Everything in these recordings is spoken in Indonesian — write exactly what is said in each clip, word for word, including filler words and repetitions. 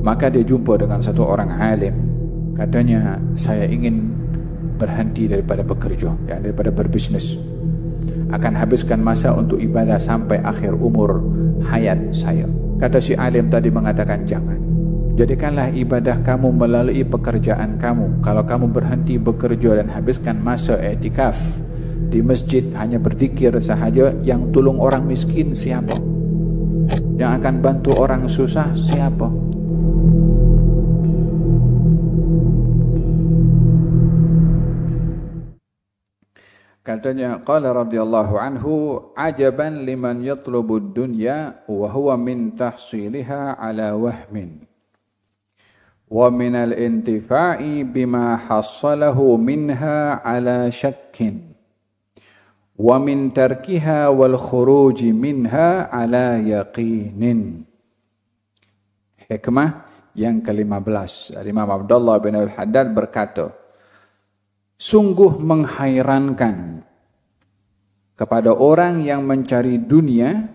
Maka dia jumpa dengan satu orang alim. Katanya, saya ingin berhenti daripada bekerja, ya, daripada berbisnis. Akan habiskan masa untuk ibadah sampai akhir umur hayat saya. Kata si alim tadi mengatakan, jangan. Jadikanlah ibadah kamu melalui pekerjaan kamu. Kalau kamu berhenti bekerja dan habiskan masa etikaf di masjid hanya berzikir sahaja, yang tolong orang miskin siapa? Yang akan bantu orang susah siapa? Katanya, qala radhiyallahu anhu, ajaban liman yatlubu dunya wa huwa min tahsiliha ala wahmin wa min al-intifa'i bima hassalahu minha ala syakkin wa min tarkiha wal khuruji minha ala yaqinin. Hikmah yang kelima belas. Imam Abdullah bin al-Haddad berkata, sungguh menghairankan kepada orang yang mencari dunia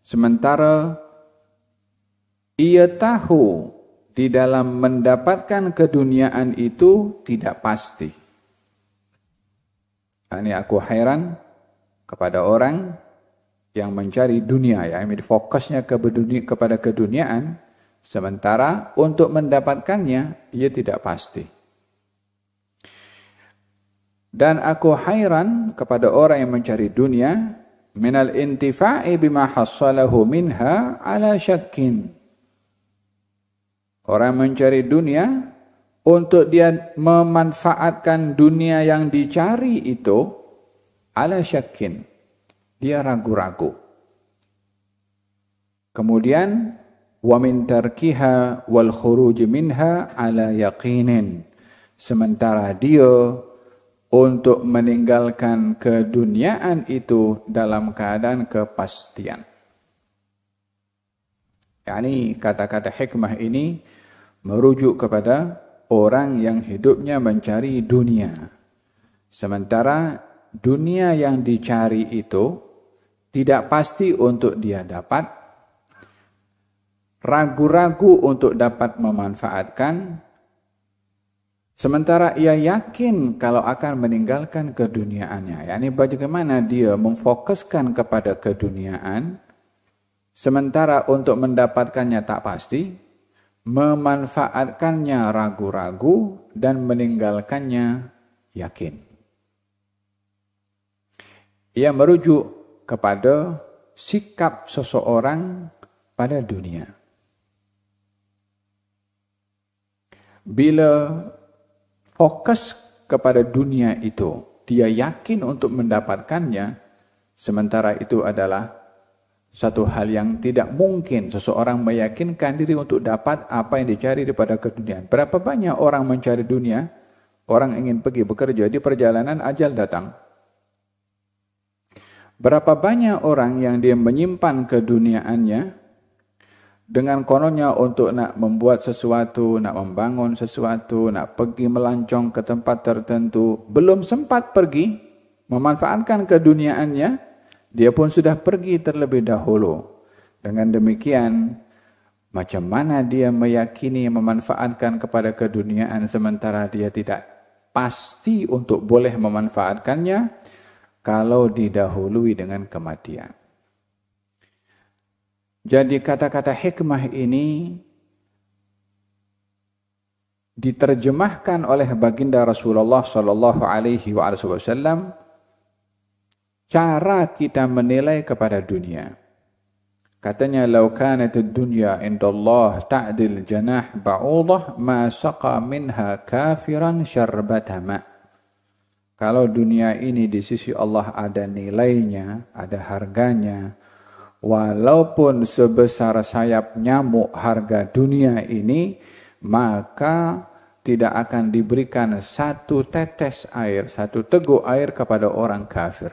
sementara ia tahu di dalam mendapatkan keduniaan itu tidak pasti. Ini aku hairan kepada orang yang mencari dunia, ya, fokusnya kepada keduniaan sementara untuk mendapatkannya ia tidak pasti. Dan aku hairan kepada orang yang mencari dunia minal intifa'i bima hassalahu minha ala syakkin. Orang mencari dunia untuk dia memanfaatkan dunia yang dicari itu ala syakkin. Dia ragu-ragu. Kemudian wa min tarkiha wal khuruj minha ala yaqinin. Sementara dia untuk meninggalkan keduniaan itu dalam keadaan kepastian. Yani kata-kata hikmah ini merujuk kepada orang yang hidupnya mencari dunia. Sementara dunia yang dicari itu tidak pasti untuk dia dapat, ragu-ragu untuk dapat memanfaatkan, sementara ia yakin kalau akan meninggalkan keduniaannya. Yani bagaimana dia memfokuskan kepada keduniaan, sementara untuk mendapatkannya tak pasti, memanfaatkannya ragu-ragu, dan meninggalkannya yakin. Ia merujuk kepada sikap seseorang pada dunia. Bila fokus kepada dunia itu, dia yakin untuk mendapatkannya, sementara itu adalah satu hal yang tidak mungkin seseorang meyakinkan diri untuk dapat apa yang dicari daripada keduniaan. Berapa banyak orang mencari dunia, orang ingin pergi bekerja, di perjalanan ajal datang. Berapa banyak orang yang dia menyimpan keduniaannya dengan kononnya untuk nak membuat sesuatu, nak membangun sesuatu, nak pergi melancong ke tempat tertentu. Belum sempat pergi, memanfaatkan keduniaannya, dia pun sudah pergi terlebih dahulu. Dengan demikian, macam mana dia meyakini memanfaatkan kepada keduniaan sementara dia tidak pasti untuk boleh memanfaatkannya kalau didahului dengan kematian. Jadi kata-kata hikmah ini diterjemahkan oleh baginda Rasulullah Shallallahu Alaihi Wasallam cara kita menilai kepada dunia. Katanya, "Lau kanat ad-dunya indallah ta'dil janah ba'udah ma saqa minha kafiran syarbatama." Kalau dunia ini di sisi Allah ada nilainya, ada harganya, walaupun sebesar sayap nyamuk harga dunia ini, maka tidak akan diberikan satu tetes air, satu teguk air kepada orang kafir.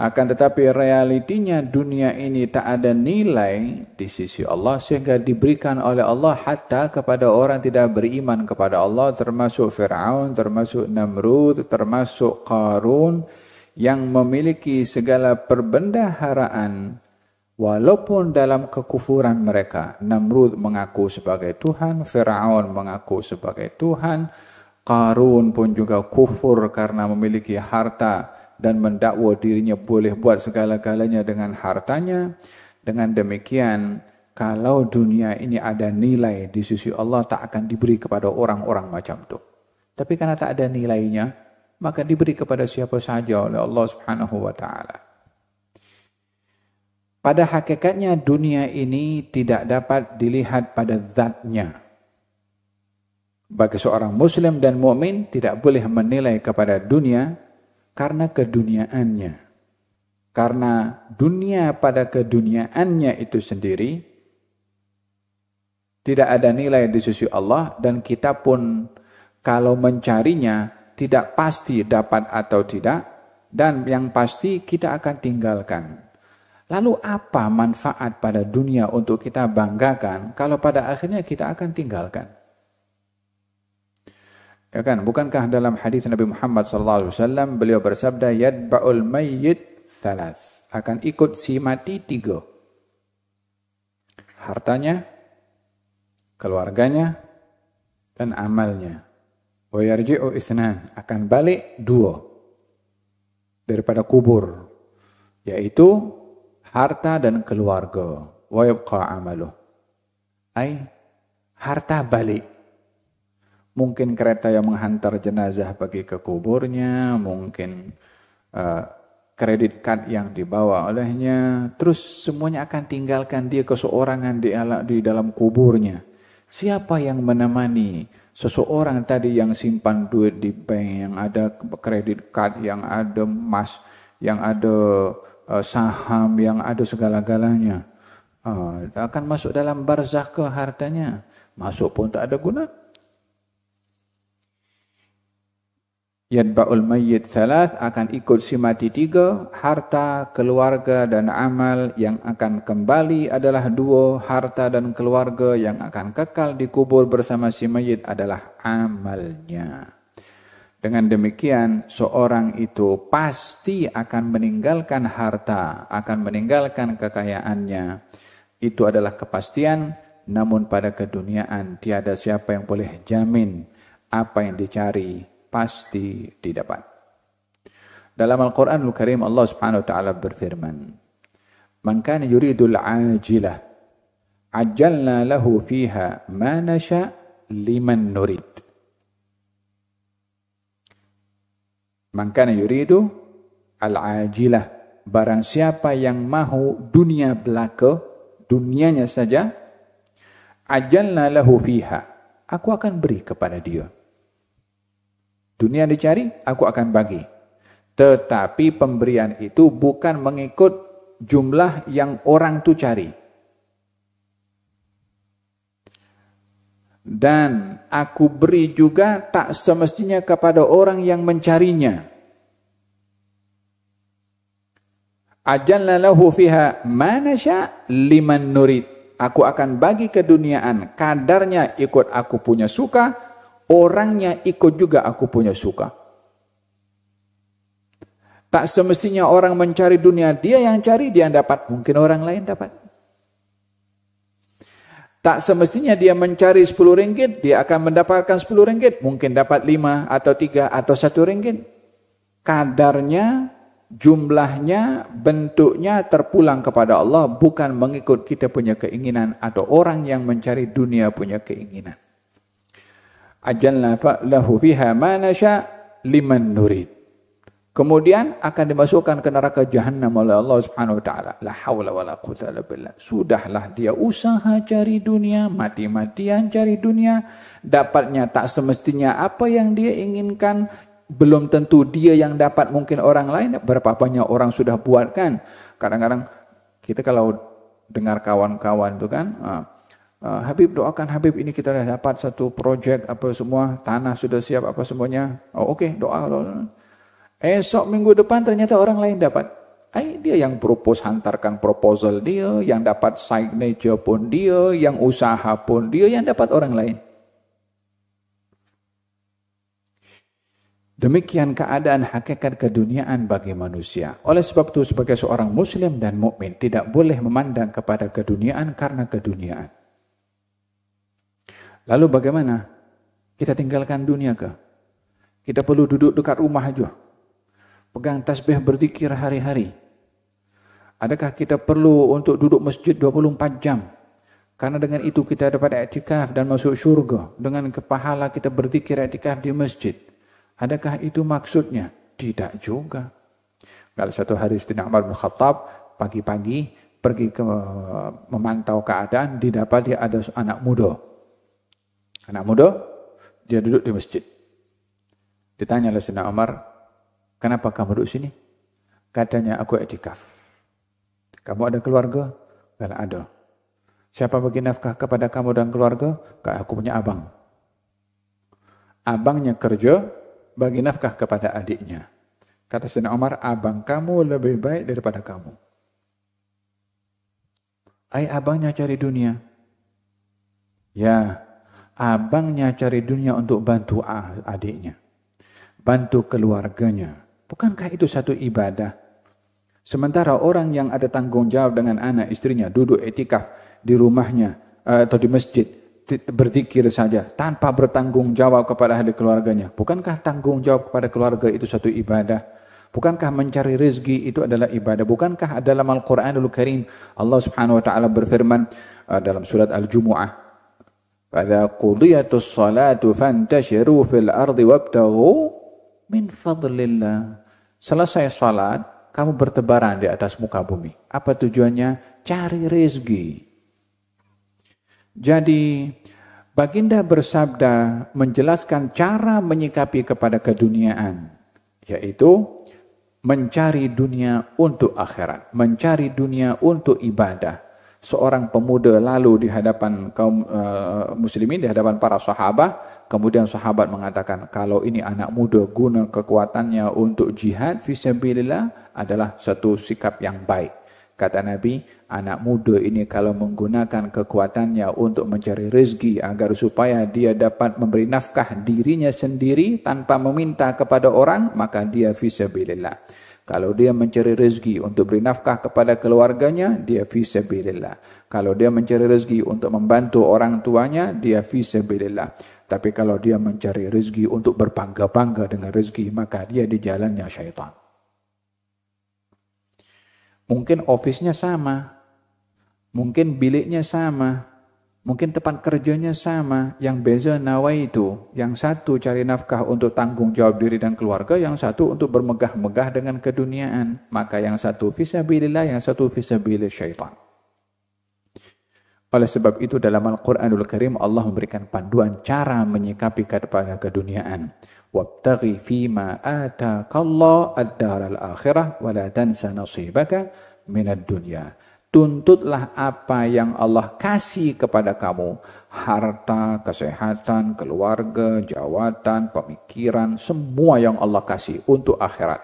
Akan tetapi realitinya dunia ini tak ada nilai di sisi Allah, sehingga diberikan oleh Allah hatta kepada orang tidak beriman kepada Allah, termasuk Fir'aun, termasuk Namrud, termasuk Qarun, yang memiliki segala perbendaharaan Walaupun dalam kekufuran mereka, Namrud mengaku sebagai Tuhan, Fir'aun mengaku sebagai Tuhan, Qarun pun juga kufur karena memiliki harta dan mendakwa dirinya boleh buat segala-galanya dengan hartanya. Dengan demikian, kalau dunia ini ada nilai di sisi Allah, tak akan diberi kepada orang-orang macam itu. Tapi karena tak ada nilainya, maka diberi kepada siapa saja oleh Allah Subhanahu wa Ta'ala. Pada hakikatnya dunia ini tidak dapat dilihat pada zatnya. Bagi seorang muslim dan mukmin tidak boleh menilai kepada dunia karena keduniaannya. Karena dunia pada keduniaannya itu sendiri tidak ada nilai di sisi Allah, dan kita pun kalau mencarinya tidak pasti dapat atau tidak, dan yang pasti kita akan tinggalkan. Lalu apa manfaat pada dunia untuk kita banggakan kalau pada akhirnya kita akan tinggalkan? Ya kan? Bukankah dalam hadis Nabi Muhammad sallallahu alaihi wasallam beliau bersabda, yatba'ul mayyit thalas, akan ikut si mati tiga. Hartanya, keluarganya, dan amalnya. Wa yarji'u itsnan, akan balik dua daripada kubur, yaitu harta dan keluarga. Wa yabqa amaluh, ay harta balik. Mungkin kereta yang menghantar jenazah pergi ke kuburnya, mungkin uh, kredit card yang dibawa olehnya, terus semuanya akan tinggalkan dia keseorangan di, di dalam kuburnya. Siapa yang menemani seseorang tadi yang simpan duit di bank, yang ada kredit card, yang ada emas, yang ada saham, yang ada segala-galanya? Uh, akan masuk dalam barzakh ke hartanya. Masuk pun tak ada guna. Yatba'ul mayyit thalath, akan ikut si mati tiga. Harta, keluarga, dan amal. Yang akan kembali adalah dua. Harta dan keluarga. Yang akan kekal dikubur bersama si mayyit adalah amalnya. Dengan demikian, seorang itu pasti akan meninggalkan harta, akan meninggalkan kekayaannya. Itu adalah kepastian, namun pada keduniaan tiada siapa yang boleh jamin apa yang dicari pasti didapat. Dalam Al-Qur'anul al Karim, Allah Subhanahu wa Ta'ala berfirman, "Man kana yuridul ajilah, ajjalna lahu fiha ma nasha liman nurid." Maka yuridu al-ajilah, barang siapa yang mahu dunia belaka, dunianya saja, ajalna lahu fiha, aku akan beri kepada dia. Dunia dicari, aku akan bagi. Tetapi pemberian itu bukan mengikut jumlah yang orang tu cari. Dan aku beri juga tak semestinya kepada orang yang mencarinya. Ajalna lahu fiha ma nasya liman nurid. Aku akan bagi keduniaan, kadarnya ikut aku punya suka, orangnya ikut juga aku punya suka. Tak semestinya orang mencari dunia, dia yang cari, dia yang dapat. Mungkin orang lain dapat. Tak semestinya dia mencari sepuluh ringgit, dia akan mendapatkan sepuluh ringgit. Mungkin dapat lima atau tiga atau satu ringgit. Kadarnya, jumlahnya, bentuknya terpulang kepada Allah, bukan mengikut kita punya keinginan atau orang yang mencari dunia punya keinginan. Ajalna lahu fiha ma nasya liman nurid. Kemudian akan dimasukkan ke neraka jahannam oleh Allah Subhanahu wa Ta'ala. La haula wala quwwata illa billah. Sudahlah dia usaha cari dunia, mati-matian cari dunia, dapatnya tak semestinya apa yang dia inginkan. Belum tentu dia yang dapat, mungkin orang lain. Berapa banyak orang sudah buatkan. Kadang-kadang kita kalau dengar kawan-kawan itu kan, Habib doakan Habib ini kita sudah dapat satu project apa semua, tanah sudah siap apa semuanya. Oh oke, okay, doa. Esok minggu depan ternyata orang lain dapat. Ay, dia yang propose, hantarkan proposal dia, yang dapat signature pun dia, yang usaha pun dia, yang dapat orang lain. Demikian keadaan hakikat keduniaan bagi manusia. Oleh sebab itu sebagai seorang muslim dan mukmin tidak boleh memandang kepada keduniaan karena keduniaan. Lalu bagaimana? Kita tinggalkan dunia kah? Kita perlu duduk dekat rumah aja. Pegang tasbih berzikir hari-hari. Adakah kita perlu untuk duduk masjid dua puluh empat jam? Karena dengan itu kita dapat i'tikaf dan masuk syurga. Dengan kepahala kita berzikir i'tikaf di masjid. Adakah itu maksudnya? Tidak juga. Kalau suatu hari Sayyidina Umar bin Khattab pagi-pagi pergi ke memantau keadaan, didapati ada anak muda. Anak muda, dia duduk di masjid. Ditanya oleh Sayyidina Umar, "Kenapa kamu duduk sini?" Katanya, "Aku i'tikaf." "Kamu ada keluarga?" "Tidak ada." "Siapa bagi nafkah kepada kamu dan keluarga?" "Aku punya abang." Abangnya kerja, bagi nafkah kepada adiknya. Kata Sayyidina Umar, "Abang kamu lebih baik daripada kamu." Ay, abangnya cari dunia. Ya, abangnya cari dunia untuk bantu adiknya. Bantu keluarganya. Bukankah itu satu ibadah? Sementara orang yang ada tanggung jawab dengan anak istrinya, duduk i'tikaf di rumahnya atau di masjid, berzikir saja tanpa bertanggung jawab kepada ahli keluarganya. Bukankah tanggung jawab kepada keluarga itu satu ibadah? Bukankah mencari rezeki itu adalah ibadah? Bukankah dalam Al-Qur'anul al Karim Allah Subhanahu wa taala berfirman dalam surat Al-Jumu'ah, "Fadza qudiyatus salatu fantashiru fil ardi wabtaghu min fadlillah." Selesai salat, kamu bertebaran di atas muka bumi. Apa tujuannya? Cari rezeki. Jadi Baginda bersabda menjelaskan cara menyikapi kepada keduniaan, yaitu mencari dunia untuk akhirat, mencari dunia untuk ibadah. Seorang pemuda lalu di hadapan kaum uh, muslimin, di hadapan para sahabat, kemudian sahabat mengatakan, "Kalau ini anak muda guna kekuatannya untuk jihad fisabilillah adalah satu sikap yang baik." Kata Nabi, anak muda ini kalau menggunakan kekuatannya untuk mencari rezeki agar supaya dia dapat memberi nafkah dirinya sendiri tanpa meminta kepada orang, maka dia fisabilillah. Kalau dia mencari rezeki untuk beri nafkah kepada keluarganya, dia fisabilillah. Kalau dia mencari rezeki untuk membantu orang tuanya, dia fisabilillah. Tapi kalau dia mencari rezeki untuk berbangga-bangga dengan rezeki, maka dia di jalannya syaitan. Mungkin ofisnya sama, mungkin biliknya sama, mungkin tempat kerjanya sama. Yang beza nawaitu, yang satu cari nafkah untuk tanggung jawab diri dan keluarga, yang satu untuk bermegah-megah dengan keduniaan. Maka yang satu fisabilillah, yang satu fisabilillah syaitan. Oleh sebab itu dalam Al-Qur'anul al Karim Allah memberikan panduan cara menyikapi kepada keduniaan. Wabtaghi fima ataqallahu ad-daral akhirah wa la tansa nasibaka minad dunya. Tuntutlah apa yang Allah kasih kepada kamu, harta, kesehatan, keluarga, jawatan, pemikiran, semua yang Allah kasih untuk akhirat.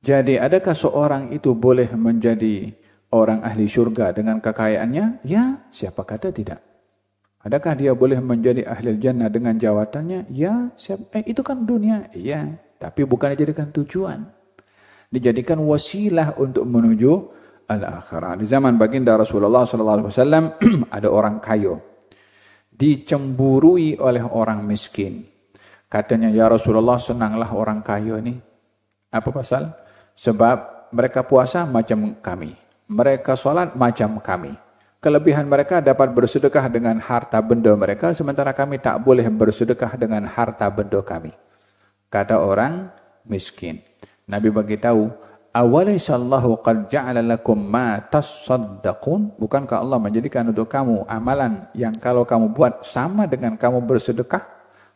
Jadi adakah seorang itu boleh menjadi orang ahli syurga dengan kekayaannya? Ya, siapa kata tidak. Adakah dia boleh menjadi ahli jannah dengan jawatannya? Ya, siap, eh, itu kan dunia. Iya, tapi bukan dijadikan tujuan. Dijadikan wasilah untuk menuju al-akhirah. Di zaman baginda Rasulullah sallallahu alaihi wasallam ada orang kaya. Dicemburui oleh orang miskin. Katanya, "Ya Rasulullah, senanglah orang kaya ini." Apa pasal? Sebab mereka puasa macam kami. Mereka sholat macam kami. Kelebihan mereka dapat bersedekah dengan harta benda mereka, sementara kami tak boleh bersedekah dengan harta benda kami. Kata orang miskin. Nabi beritahu, "Awalaisallahu qad ja'ala lakum ma tasaddaqun?" Bukankah Allah menjadikan untuk kamu amalan yang kalau kamu buat sama dengan kamu bersedekah?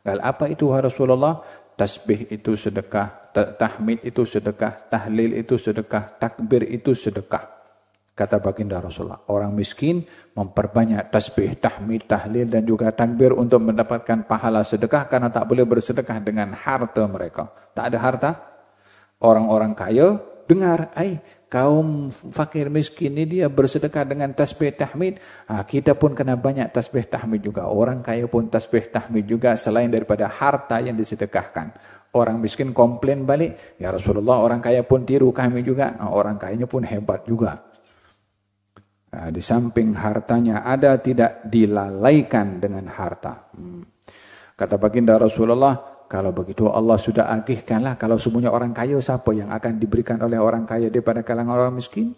Lalu apa itu, ya Rasulullah? Tasbih itu sedekah, tahmid itu sedekah, tahlil itu sedekah, takbir itu sedekah. Kata baginda Rasulullah, orang miskin memperbanyak tasbih, tahmid, tahlil dan juga takbir untuk mendapatkan pahala sedekah karena tak boleh bersedekah dengan harta mereka. Tak ada harta. Orang-orang kaya dengar, ay kaum fakir miskin ini dia bersedekah dengan tasbih tahmid. Nah, kita pun kena banyak tasbih tahmid juga. Orang kaya pun tasbih tahmid juga selain daripada harta yang disedekahkan. Orang miskin komplain balik, ya Rasulullah orang kaya pun tiru kami juga. Nah, orang kayanya pun hebat juga. Nah, di samping hartanya ada tidak dilalaikan dengan harta. Hmm. Kata baginda Rasulullah, kalau begitu Allah sudah agihkanlah. Kalau semuanya orang kaya, siapa yang akan diberikan oleh orang kaya daripada kalangan orang miskin?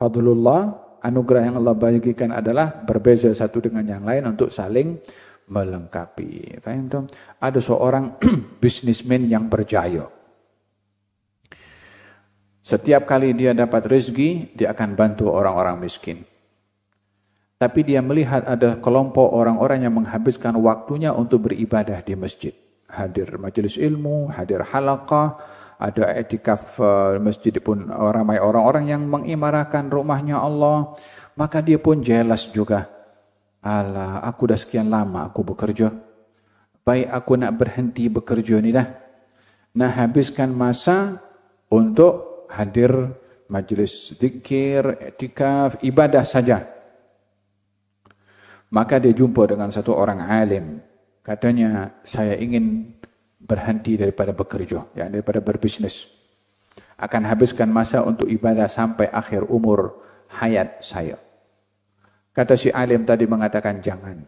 Fadlullah, anugerah yang Allah bagikan adalah berbeza satu dengan yang lain untuk saling melengkapi. Faham tuh? Ada seorang bisnismen yang berjaya. Setiap kali dia dapat rezeki, dia akan bantu orang-orang miskin. Tapi dia melihat ada kelompok orang-orang yang menghabiskan waktunya untuk beribadah di masjid. Hadir majelis ilmu, hadir halaqah, ada etikaf masjid pun ramai orang-orang yang mengimarahkan rumahnya Allah. Maka dia pun jelas juga. Alah, aku dah sekian lama aku bekerja. Baik aku nak berhenti bekerja ni dah. Nah, habiskan masa untuk hadir majelis zikir, etikaf, ibadah saja. Maka dia jumpa dengan satu orang alim. Katanya, saya ingin berhenti daripada bekerja, ya, daripada berbisnis. Akan habiskan masa untuk ibadah sampai akhir umur hayat saya. Kata si alim tadi mengatakan, jangan.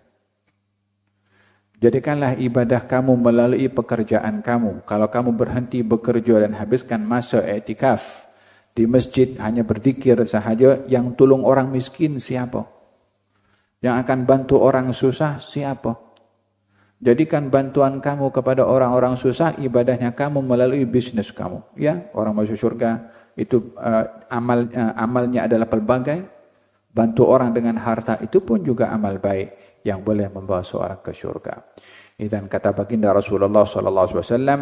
Jadikanlah ibadah kamu melalui pekerjaan kamu. Kalau kamu berhenti bekerja dan habiskan masa etikaf di masjid, hanya berzikir sahaja, yang tolong orang miskin siapa? Yang akan bantu orang susah siapa? Jadikan bantuan kamu kepada orang-orang susah, ibadahnya kamu melalui bisnis kamu. Ya, orang masuk syurga itu uh, amal uh, amalnya adalah pelbagai. Bantu orang dengan harta itu pun juga amal baik yang boleh membawa seorang ke syurga. Dan kata baginda Rasulullah sallallahu alaihi wasallam,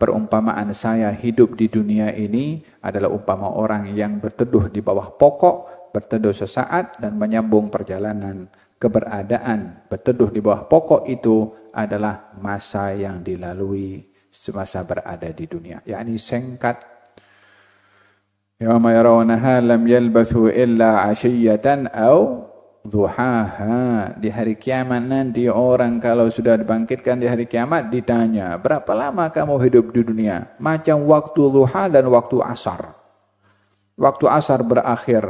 perumpamaan saya hidup di dunia ini adalah umpama orang yang berteduh di bawah pokok, berteduh sesaat dan menyambung perjalanan. Keberadaan berteduh di bawah pokok itu adalah masa yang dilalui semasa berada di dunia, yakni singkat. Yauma yarawnaha lam yalbathu illa 'ashiyatan aw dhuhaha. Di hari kiamat nanti orang kalau sudah dibangkitkan di hari kiamat ditanya, berapa lama kamu hidup di dunia? Macam waktu duha dan waktu asar. Waktu asar berakhir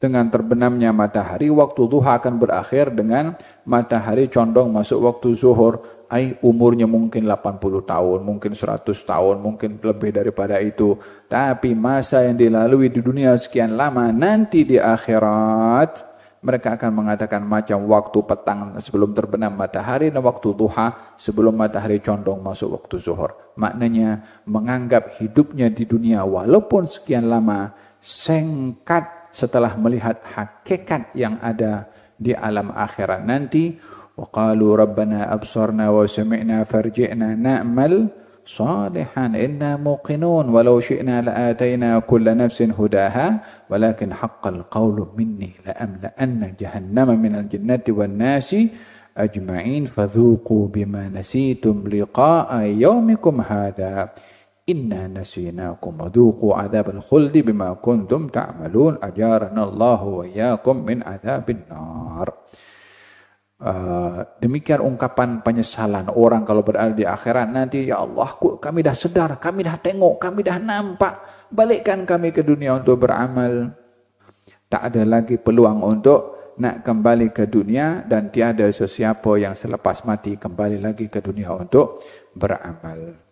dengan terbenamnya matahari, waktu duha akan berakhir dengan matahari condong masuk waktu zuhur. Ay, umurnya mungkin delapan puluh tahun, mungkin seratus tahun, mungkin lebih daripada itu. Tapi masa yang dilalui di dunia sekian lama, nanti di akhirat mereka akan mengatakan macam waktu petang sebelum terbenam matahari dan waktu duha sebelum matahari condong masuk waktu zuhur. Maknanya menganggap hidupnya di dunia walaupun sekian lama singkat. Setelah melihat hakikat yang ada di alam akhirat nanti, waqalu rabbana absarna wa sami'na farji'na na'mal salihan inna muqinun walau syi'na la'atayna kulla nafsin hudaha walakin haqqal qawlu minni la'amla'anna jahannama minal jinnati wan nasi ajma'in fadhuqu bima nasitum liqa'a yawmikum hadha inna nasinakum waduqu adzabal khuldi bima kuntum ta'malun ajaranallahu wa iyyakum min adzabin nar. Uh, demikian ungkapan penyesalan orang kalau berada di akhirat nanti. Ya Allah, kami dah sedar, kami dah tengok, kami dah nampak, balikkan kami ke dunia untuk beramal. Tak ada lagi peluang untuk nak kembali ke dunia dan tiada sesiapa yang selepas mati kembali lagi ke dunia untuk beramal.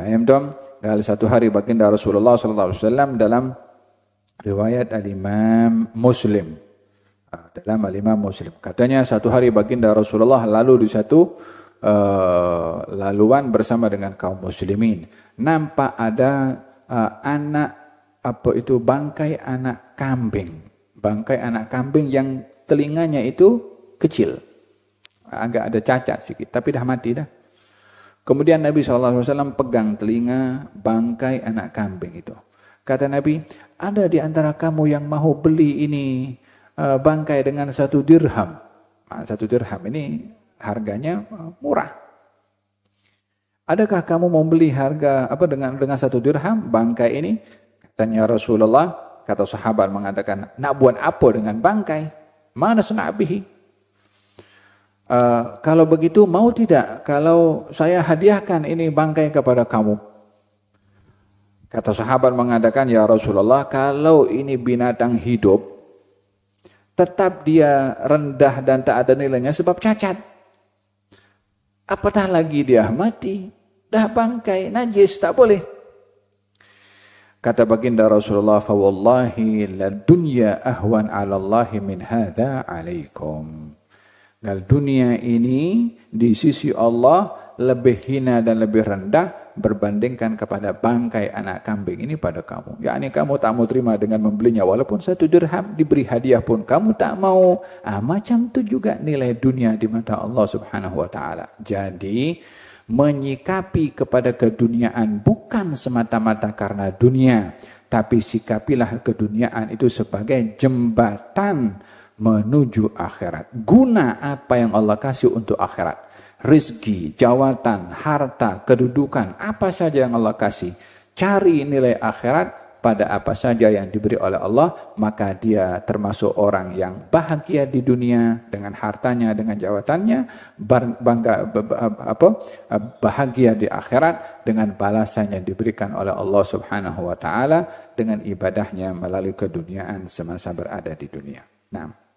Ayam dom. Kali satu hari baginda Rasulullah sallallahu alaihi wasallam dalam riwayat Al-Imam Muslim. Dalam Al-Imam Muslim. Katanya satu hari baginda Rasulullah lalu di satu uh, laluan bersama dengan kaum muslimin. Nampak ada uh, anak, apa itu, bangkai anak kambing. Bangkai anak kambing yang telinganya itu kecil. Agak ada cacat sikit. Tapi dah mati dah. Kemudian Nabi sallallahu alaihi wasallam pegang telinga bangkai anak kambing itu. Kata Nabi, ada di antara kamu yang mahu beli ini bangkai dengan satu dirham. Satu dirham ini harganya murah. Adakah kamu mau beli harga apa dengan dengan satu dirham bangkai ini? Katanya Rasulullah, kata sahabat mengatakan, nak buat apa dengan bangkai? Mana sunabihi? Uh, kalau begitu mau tidak? Kalau saya hadiahkan ini bangkai kepada kamu? Kata sahabat mengatakan, ya Rasulullah, kalau ini binatang hidup, tetap dia rendah dan tak ada nilainya sebab cacat. Apatah lagi dia mati, dah bangkai, najis, tak boleh. Kata baginda Rasulullah, fa wallahi la dunya ahwan ala Allahi min hadha alaikum. Gal dunia ini di sisi Allah lebih hina dan lebih rendah berbandingkan kepada bangkai anak kambing ini pada kamu. Yakni kamu tak mau terima dengan membelinya, walaupun satu dirham diberi hadiah pun kamu tak mau. Ah, macam itu juga nilai dunia di mata Allah subhanahu wa ta'ala. Jadi menyikapi kepada keduniaan bukan semata-mata karena dunia, tapi sikapilah keduniaan itu sebagai jembatan menuju akhirat. Guna apa yang Allah kasih untuk akhirat. Rizki, jawatan, harta, kedudukan, apa saja yang Allah kasih. Cari nilai akhirat pada apa saja yang diberi oleh Allah, maka dia termasuk orang yang bahagia di dunia dengan hartanya, dengan jawatannya, bangga, apa, bahagia di akhirat dengan balasannya diberikan oleh Allah subhanahu wa ta'ala dengan ibadahnya melalui keduniaan semasa berada di dunia. Nah.